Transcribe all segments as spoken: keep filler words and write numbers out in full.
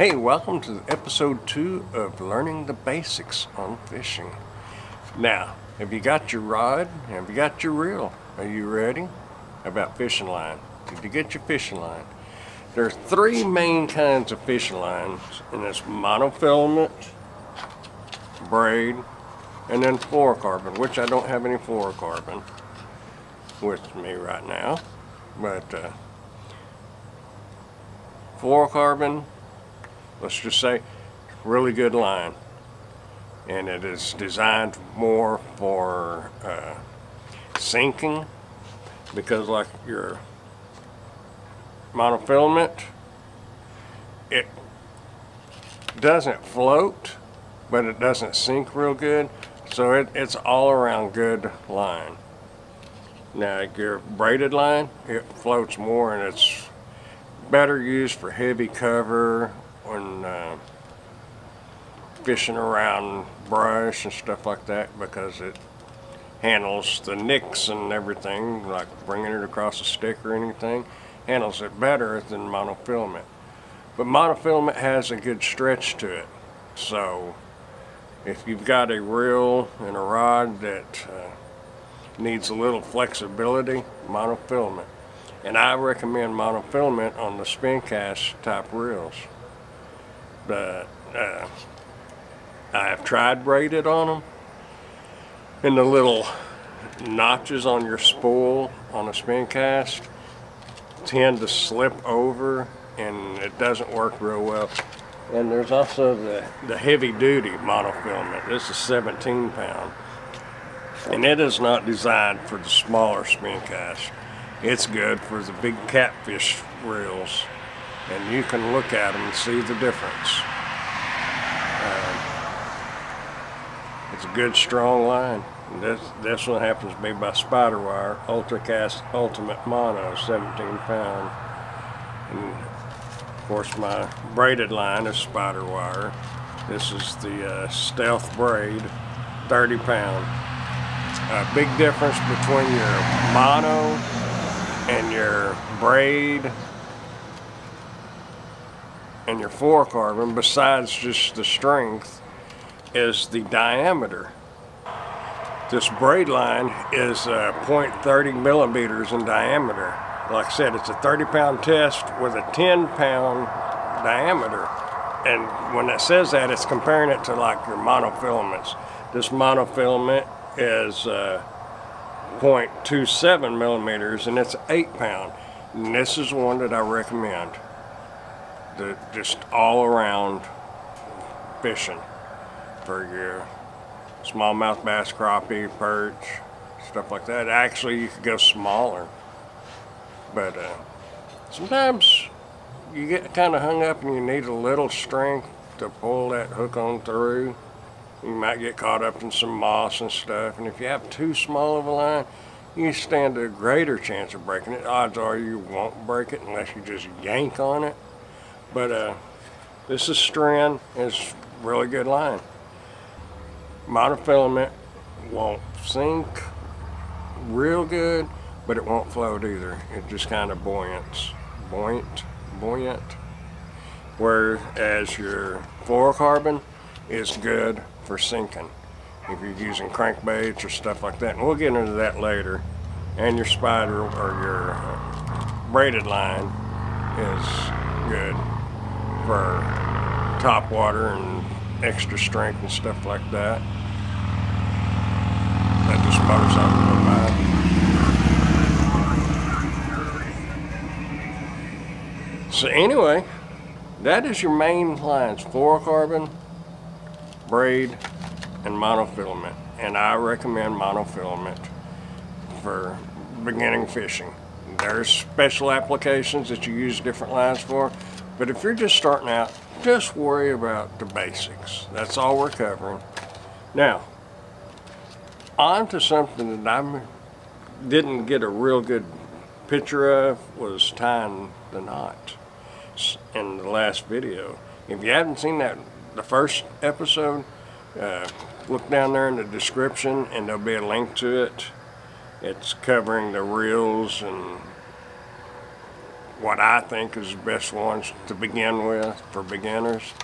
Hey, welcome to episode two of Learning the Basics on Fishing. Now, have you got your rod? Have you got your reel? Are you ready? How about fishing line? Did you get your fishing line? There are three main kinds of fishing lines, and it's monofilament, braid, and then fluorocarbon, which I don't have any fluorocarbon with me right now, but uh, fluorocarbon, let's just say, really good line, and it is designed more for uh, sinking, because like your monofilament, it doesn't float, but it doesn't sink real good, so it, it's all around good line. Now your braided line, it floats more, and it's better used for heavy cover when uh, fishing around brush and stuff like that, because it handles the nicks and everything, like bringing it across a stick or anything, handles it better than monofilament. But monofilament has a good stretch to it, so if you've got a reel and a rod that uh, needs a little flexibility, monofilament. And I recommend monofilament on the spin cast type reels. But uh, I have tried braided on them, and the little notches on your spool on a spin cast tend to slip over, and it doesn't work real well. And there's also the, the heavy duty monofilament. This is seventeen pound, and it is not designed for the smaller spin cast. It's good for the big catfish reels, and you can look at them and see the difference. Uh, it's a good strong line. And this, this one happens to be by SpiderWire, UltraCast Ultimate Mono, seventeen pound. And of course my braided line is SpiderWire. This is the uh, Stealth Braid, thirty pound. A big difference between your mono and your braid and your fluorocarbon, besides just the strength, is the diameter. This braid line is uh, point three zero millimeters in diameter. Like I said, it's a thirty pound test with a ten pound diameter. And when it says that, it's comparing it to like your monofilaments. This monofilament is uh, point two seven millimeters, and it's eight pound. And this is one that I recommend. The, just all around fishing for your smallmouth bass, crappie, perch, stuff like that. Actually, you could go smaller, but uh, sometimes you get kind of hung up and you need a little strength to pull that hook on through. You might get caught up in some moss and stuff, and if you have too small of a line, you stand a greater chance of breaking it. Odds are you won't break it unless you just yank on it. But uh, this is Stren. It's really good line. Monofilament won't sink real good, but it won't float either. It just kind of buoyant, buoyant, buoyant. Whereas your fluorocarbon is good for sinking if you're using crankbaits or stuff like that. And we'll get into that later. And your spider or your uh, braided line is good for top water and extra strength and stuff like that. That just motorcycle go by. So anyway, that is your main lines: fluorocarbon, braid, and monofilament. And I recommend monofilament for beginning fishing. There's special applications that you use different lines for, but if you're just starting out, just worry about the basics. That's all we're covering. Now, on to something that I didn't get a real good picture of, was tying the knot in the last video. If you haven't seen that, the first episode, uh, look down there in the description and there'll be a link to it. It's covering the reels and what I think is the best ones to begin with for beginners.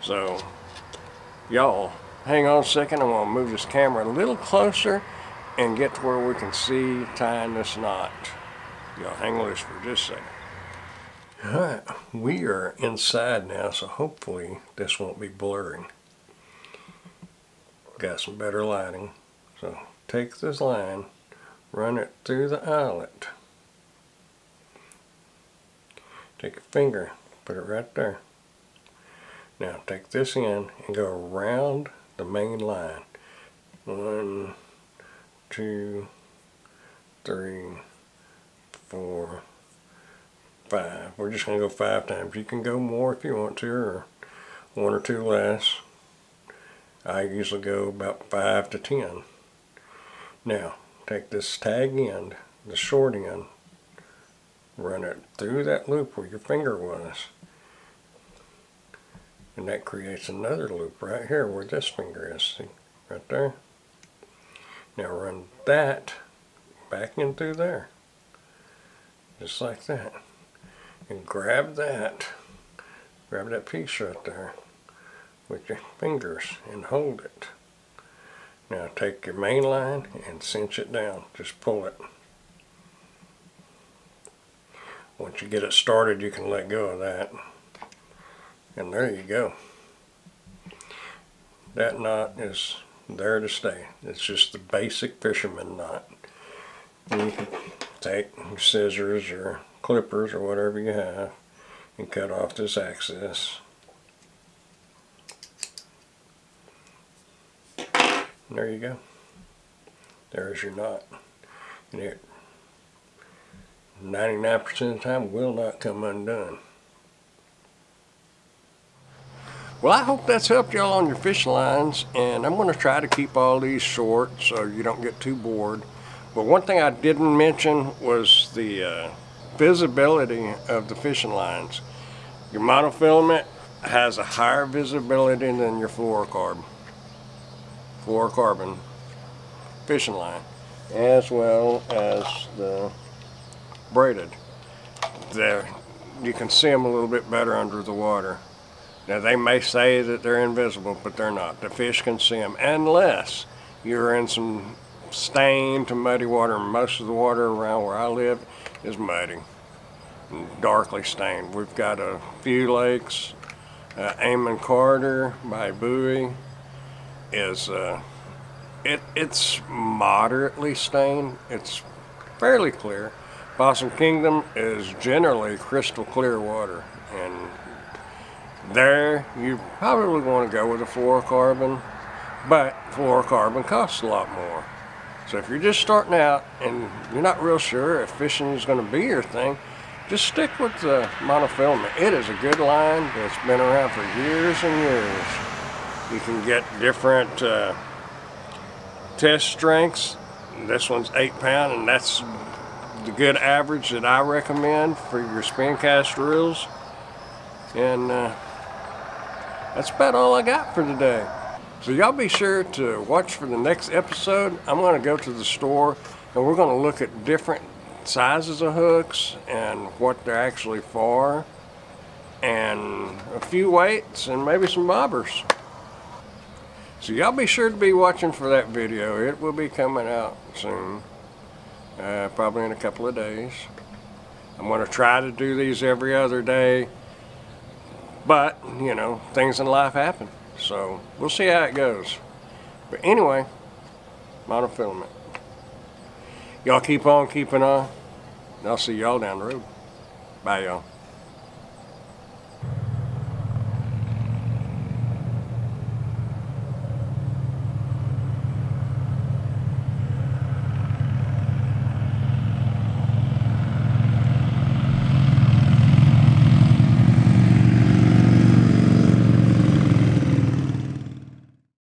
So y'all hang on a second, I'm gonna move this camera a little closer and get to where we can see tying this knot. Y'all hang loose for just a second. Alright, we are inside now, so hopefully this won't be blurring. Got some better lighting. So take this line, run it through the eyelet. Take a finger, put it right there. Now take this end and go around the main line. One, two, three, four, five. We're just going to go five times. You can go more if you want to, or one or two less. I usually go about five to ten. Now take this tag end, the short end, run it through that loop where your finger was. And that creates another loop right here where this finger is. See? Right there. Now run that back in through there. Just like that. And grab that. Grab that piece right there with your fingers and hold it. Now take your main line and cinch it down. Just pull it. Once you get it started, you can let go of that. And there you go. That knot is there to stay. It's just the basic fisherman knot. You can take scissors or clippers or whatever you have and cut off this axis. And there you go. There's your knot. And it ninety-nine percent of the time will not come undone. Well, I hope that's helped y'all on your fishing lines, and I'm going to try to keep all these short so you don't get too bored. But one thing I didn't mention was the uh, visibility of the fishing lines. Your monofilament has a higher visibility than your fluorocarbon, fluorocarbon fishing line, as well as the braided. There, you can see them a little bit better under the water. Now they may say that they're invisible, but they're not. The fish can see them unless you're in some stained to muddy water. Most of the water around where I live is muddy and darkly stained. We've got a few lakes. Uh, Amon Carter by Bowie is uh, it, it's moderately stained. It's fairly clear. Boston Kingdom is generally crystal clear water, and there you probably want to go with a fluorocarbon, but fluorocarbon costs a lot more. So if you're just starting out and you're not real sure if fishing is going to be your thing, just stick with the monofilament. It is a good line that's been around for years and years. You can get different uh, test strengths. This one's eight pound, and that's the good average that I recommend for your spin cast reels. And uh, that's about all I got for today. So y'all be sure to watch for the next episode. I'm going to go to the store and we're going to look at different sizes of hooks and what they're actually for, and a few weights and maybe some bobbers. So y'all be sure to be watching for that video. It will be coming out soon, uh, probably in a couple of days. I'm going to try to do these every other day. But, you know, things in life happen. So, we'll see how it goes. But anyway, monofilament. Y'all keep on keeping on. And I'll see y'all down the road. Bye, y'all.